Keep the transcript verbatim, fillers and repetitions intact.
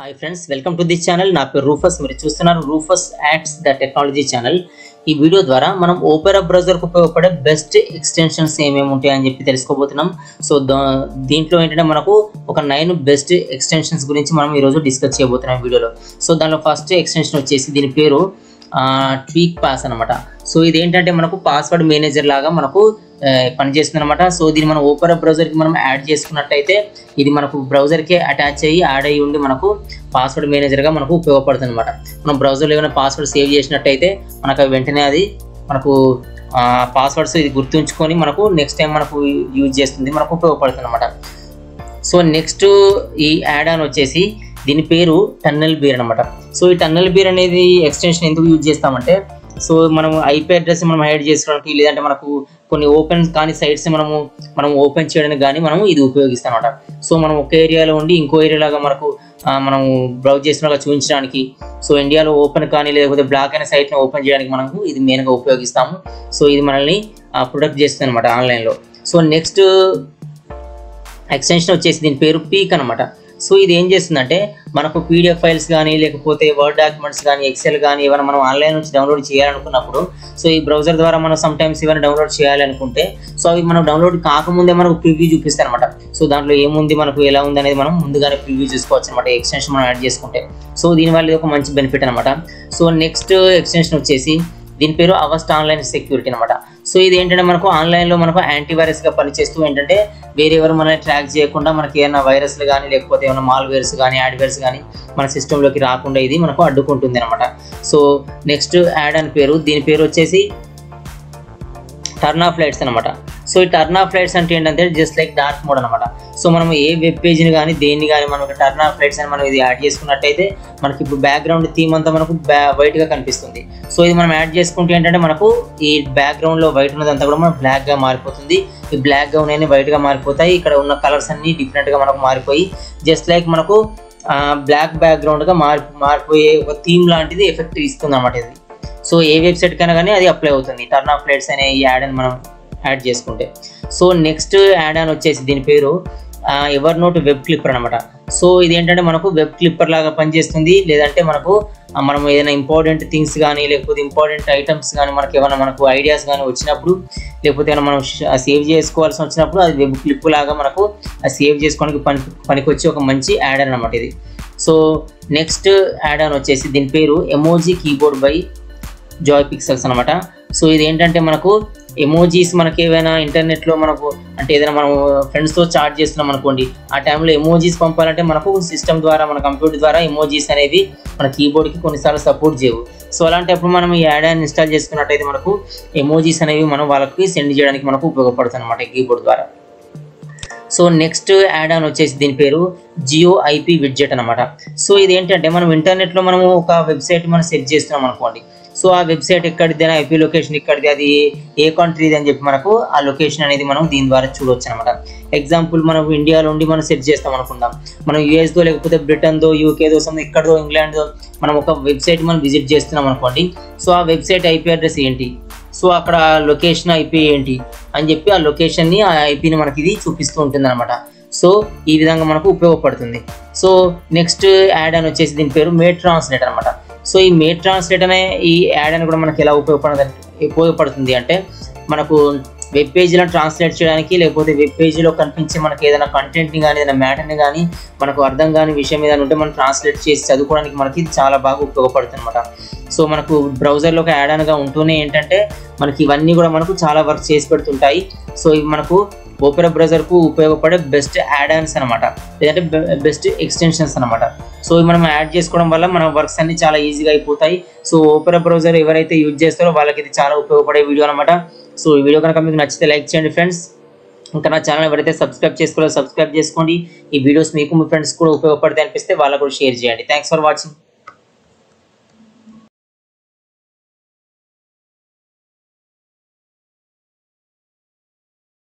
Hi friends welcome to this channel ना पे Rufus मेरी चूस्तुन्नारू Rufus x the technology channel ఈ వీడియో ద్వారా మనం ఓపెరా బ్రౌజర్ కు ఉపయోగపడే బెస్ట్ ఎక్స్టెన్షన్స్ ఏమేమి ఉంటాయి అని చెప్పి తెలుసుకోబోతున్నాం సో దీంట్లో ఏంటంటే మనకు ఒక నైన్ బెస్ట్ ఎక్స్టెన్షన్స్ గురించి మనం ఈ రోజు డిస్కస్ చేయబోతున్నాం వీడియోలో సో దానిలో ఫస్ట్ ఎక్స్టెన్షన్ వచ్చేసి దీని పేరు ట్వీక్ పాస్ అన్నమాట సో ఇది ఏంటంటే మనకు పాస్వర్డ్ మేనేజర్ లాగా మనకు పని చేస్తుంది అన్నమాట సో దీన్ని మనం ఓపెరా బ్రౌజర్ కి మనం యాడ్ చేసుకున్నట్లయితే ఇది మనకు బ్రౌజర్ కి అటాచ్ అయ్యి యాడ్ అయ్యి ఉండి మనకు పాస్వర్డ్ మేనేజర్ గా మనకు ఉపయోగపడుతుంది అన్నమాట మనం బ్రౌజర్ లో ఏమైనా పాస్వర్డ్ సేవ్ చేసినట్లయితే మనకు వెంటనే అది మనకు పాస్వర్డ్స్ ఇది గుర్తుంచుకొని మనకు నెక్స్ట్ టైం మనకు యూజ్ చేస్తుంది మనకు ఉపయోగపడుతుంది అన్నమాట సో నెక్స్ట్ ఈ యాడ్ ఆన్ వచ్చేసి దీని పేరు టన్నెల్ బేర్ అన్నమాట సో ఈ టన్నెల్ బేర్ అనేది ఎక్స్టెన్షన్ ఎందుకు యూజ్ చేస్తామంటే సో మనం ఐపీ అడ్రస్ మనం హైడ్ చేసుకోవడానికి లేదంటే మనకు కొన్ని ఓపెన్ కానీ సైట్స్ మనము మనం ఓపెన్ చేయడానికి కానీ మనం ఇది ఉపయోగిస్తాం అన్నమాట సో మనం ఒక ఏరియాలో ఉండి ఇంకో ఏరియాలాగా మనకు మనం బ్రౌజ్ చేసినలాగా చూపించడానికి సో ఇండియాలో ఓపెన్ కానీ లేకపోతే బ్లాక్ అయిన సైట్ని ఓపెన్ చేయడానికి మనకు ఇది మెయిన్గా ఉపయోగిస్తాము సో ఇది మనల్ని ప్రొటెక్ట్ చేస్తుంది అనమాట ఆన్లైన్లో సో నెక్స్ట్ ఎక్స్టెన్షన్ వచ్చేసి దీని పేరు పీక్ అనమాట సో ఇది ఏం చేస్తుందంటే మనకు పీడిఎఫ్ ఫైల్స్ కానీ లేకపోతే వర్డ్ డాక్యుమెంట్స్ కానీ ఎక్సెల్ కానీ ఏమైనా మనం ఆన్లైన్ నుంచి డౌన్లోడ్ చేయాలనుకున్నప్పుడు సో ఈ బ్రౌజర్ ద్వారా మనం సమ్టైమ్స్ ఏమైనా డౌన్లోడ్ చేయాలనుకుంటే సో అవి మనం డౌన్లోడ్ కాకముందే మనకు ప్రివ్యూ చూపిస్తాయి అనమాట సో దాంట్లో ఏముంది మనకు ఎలా ఉంది అనేది మనం ముందుగానే ప్రివ్యూ చూసుకోవచ్చు అనమాట ఎక్స్టెన్షన్ మనం యాడ్ చేసుకుంటే సో దీనివల్ల ఇది ఒక మంచి బెనిఫిట్ అనమాట సో నెక్స్ట్ ఎక్స్టెన్షన్ వచ్చేసి దీని పేరు అవస్ట్ ఆన్లైన్ సెక్యూరిటీ అనమాట సో ఇది ఏంటంటే మనకు ఆన్లైన్లో మనకు యాంటీవైరస్గా పనిచేస్తూ ఏంటంటే వేరే ఎవరు మనల్ని ట్రాక్ చేయకుండా మనకి ఏమైనా వైరస్లు కానీ లేకపోతే ఏమైనా మాల్వేర్స్ కానీ యాడ్వేర్స్ కానీ మన సిస్టంలోకి రాకుండా ఇది మనకు అడ్డుకుంటుంది అనమాట సో నెక్స్ట్ యాడ్ అని పేరు దీని పేరు వచ్చేసి టర్న్ ఆఫ్ లైట్స్ అనమాట సో ఈ టర్న్ ఆఫ్ లైట్స్ అంటే ఏంటంటే జస్ట్ లైక్ డార్క్ మోడ్ అనమాట సో మనం ఏ వెబ్ పేజీని కానీ దేన్ని కానీ మనకు టర్న్ ఆఫ్ లైట్స్ అని మనం ఇది యాడ్ చేసుకున్నట్టయితే మనకి ఇప్పుడు బ్యాక్గ్రౌండ్ థీమ్ అంతా మనకు బ్యా వైట్గా కనిపిస్తుంది సో ఇది మనం యాడ్ చేసుకుంటే ఏంటంటే మనకు ఈ బ్యాక్గ్రౌండ్లో వైట్ ఉన్నదంతా కూడా మనకు బ్లాక్గా మారిపోతుంది ఈ బ్లాక్గా ఉన్నాయని వైట్గా మారిపోతాయి ఇక్కడ ఉన్న కలర్స్ అన్నీ డిఫరెంట్గా మనకు మారిపోయి జస్ట్ లైక్ మనకు బ్లాక్ బ్యాక్గ్రౌండ్గా మారి మారిపోయే ఒక థీమ్ లాంటిది ఎఫెక్ట్ ఇస్తుంది అన్నమాట ఇది సో ఏ వెబ్సైట్ కైనా కానీ అది అప్లై అవుతుంది టర్న్ ఆఫ్ లైట్స్ అనే ఈ యాడ్ అని మనం యాడ్ చేసుకుంటే సో నెక్స్ట్ యాడ్ ఆన్ వచ్చేసి దీని పేరు ఎవర్నోట్ వెబ్ క్లిప్పర్ అనమాట సో ఇది ఏంటంటే మనకు వెబ్ క్లిప్పర్ లాగా పనిచేస్తుంది లేదంటే మనకు మనం ఏదైనా ఇంపార్టెంట్ థింగ్స్ కానీ లేకపోతే ఇంపార్టెంట్ ఐటమ్స్ కానీ మనకి ఏమైనా మనకు ఐడియాస్ కానీ వచ్చినప్పుడు లేకపోతే ఏమైనా మనం సేవ్ చేసుకోవాల్సి వచ్చినప్పుడు అది వెబ్ క్లిప్ లాగా మనకు సేవ్ చేసుకోవడానికి పని పనికొచ్చి ఒక మంచి యాడ్ ఆన్ అనమాట ఇది సో నెక్స్ట్ యాడ్ ఆన్ వచ్చేసి దీని పేరు ఎమోజీ కీబోర్డ్ బై జాయ్పిక్సెల్స్ అనమాట సో ఇది ఏంటంటే మనకు ఎమోజీస్ మనకి ఏవైనా ఇంటర్నెట్లో మనకు అంటే ఏదైనా మనం ఫ్రెండ్స్తో చాట్ చేస్తున్నాం అనుకోండి ఆ టైంలో ఎమోజీస్ పంపాలంటే మనకు సిస్టమ్ ద్వారా మన కంప్యూటర్ ద్వారా ఎమోజీస్ అనేవి మన కీబోర్డ్కి కొన్నిసార్లు సపోర్ట్ చేయవు సో అలాంటప్పుడు మనం ఈ యాడ్ అని ఇన్స్టాల్ చేసుకున్నట్టయితే మనకు ఎమోజీస్ అనేవి మనం వాళ్ళకి సెండ్ చేయడానికి మనకు ఉపయోగపడుతుంది అనమాట కీబోర్డ్ ద్వారా సో నెక్స్ట్ యాడ్ ఆన్ వచ్చేసి దీని పేరు జియో ఐపీ విడ్జెట్ అనమాట సో ఇది ఏంటంటే మనం ఇంటర్నెట్లో మనం ఒక వెబ్సైట్ మనం సెర్చ్ చేస్తున్నాం అనుకోండి సో ఆ వెబ్సైట్ ఎక్కడిదైనా ఐపీ లొకేషన్ ఇక్కడిది అది ఏ కంట్రీది అని చెప్పి మనకు ఆ లొకేషన్ అనేది మనం దీని ద్వారా చూడవచ్చు అనమాట ఎగ్జాంపుల్ మనం ఇండియాలో ఉండి మనం సెర్చ్ చేస్తాం అనుకుందాం మనం యూఎస్దో లేకపోతే బ్రిటన్దో యూకేదో సమ్ ఎక్కడదో ఇంగ్లాండ్దో మనం ఒక వెబ్సైట్ మనం విజిట్ చేస్తున్నాం అనుకోండి సో ఆ వెబ్సైట్ ఐపీ అడ్రస్ ఏంటి సో అక్కడ లొకేషన్ ఐపీ ఏంటి అని చెప్పి ఆ లొకేషన్ని ఆ ఐపీని మనకి ఇది చూపిస్తూ ఉంటుంది అనమాట సో ఈ విధంగా మనకు ఉపయోగపడుతుంది సో నెక్స్ట్ యాడ్ అని వచ్చేసి దీని పేరు మే ట్రాన్స్లేట్ అనమాట సో ఈ మే ట్రాన్స్లేట్ అనే ఈ యాడ్ అని కూడా మనకి ఎలా ఉపయోగపడ ఉపయోగపడుతుంది అంటే మనకు వెబ్ పేజీలో ట్రాన్స్లేట్ చేయడానికి లేకపోతే వెబ్ పేజీలో కనిపించే మనకి ఏదైనా కంటెంట్ని కానీ ఏదైనా మ్యాటర్ని కానీ మనకు అర్థం కాని విషయం ఏదైనా ఉంటే మనం ట్రాన్స్లేట్ చేసి చదువుకోవడానికి మనకి చాలా బాగా ఉపయోగపడుతుంది అనమాట సో మనకు బ్రౌజర్లో ఒక యాడ్ ఆన్గా ఉంటూనే ఏంటంటే మనకి ఇవన్నీ కూడా మనకు చాలా వర్క్ చేసి పెడుతుంటాయి సో ఇవి మనకు ఓపెరా బ్రౌజర్కు ఉపయోగపడే బెస్ట్ యాడ్ ఆన్స్ అనమాట లేదంటే బెస్ట్ ఎక్స్టెన్షన్స్ అనమాట సో ఇవి మనం యాడ్ చేసుకోవడం వల్ల మన వర్క్స్ అన్ని చాలా ఈజీగా అయిపోతాయి సో ఓపెరా బ్రౌజర్ ఎవరైతే యూజ్ చేస్తారో వాళ్ళకి ఇది చాలా ఉపయోగపడే వీడియో అనమాట సో ఈ వీడియో కనుక మీకు నచ్చితే లైక్ చేయండి ఫ్రెండ్స్ ఇంకా నా ఛానల్ ఎవరైతే సబ్స్క్రైబ్ చేసుకోవాలో సబ్స్క్రైబ్ చేసుకోండి ఈ వీడియోస్ మీకు మీ ఫ్రెండ్స్ కూడా ఉపయోగపడతాయి అనిపిస్తే వాళ్ళకు కూడా షేర్ చేయండి థ్యాంక్స్ ఫర్ వాచింగ్.